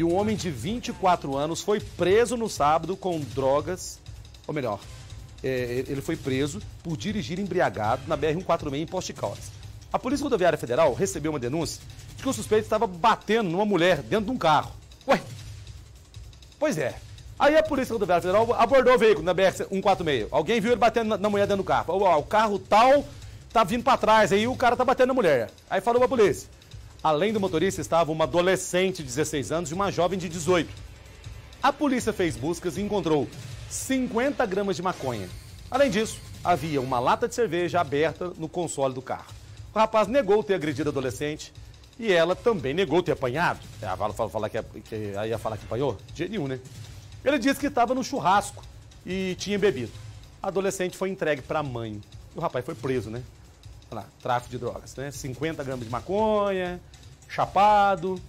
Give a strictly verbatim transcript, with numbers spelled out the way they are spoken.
e um homem de vinte e quatro anos foi preso no sábado com drogas, ou melhor, é, ele foi preso por dirigir embriagado na B R cento e quarenta e seis em Poços de Caldas. A Polícia Rodoviária Federal recebeu uma denúncia de que o suspeito estava batendo numa mulher dentro de um carro. Ué? Pois é. Aí a Polícia Rodoviária Federal abordou o veículo na B R cento e quarenta e seis. Alguém viu ele batendo na mulher dentro do carro. O carro tal tá vindo para trás, aí o cara tá batendo na mulher. Aí falou pra polícia. Além do motorista, estava uma adolescente de dezesseis anos e uma jovem de dezoito. A polícia fez buscas e encontrou cinquenta gramas de maconha. Além disso, havia uma lata de cerveja aberta no console do carro. O rapaz negou ter agredido a adolescente e ela também negou ter apanhado. A Vala fala que, que aí ia falar que apanhou? De nenhum, né? Ele disse que estava no churrasco e tinha bebido. A adolescente foi entregue para a mãe. E o rapaz foi preso, né? Olha lá, tráfico de drogas, né? cinquenta gramas de maconha, chapado...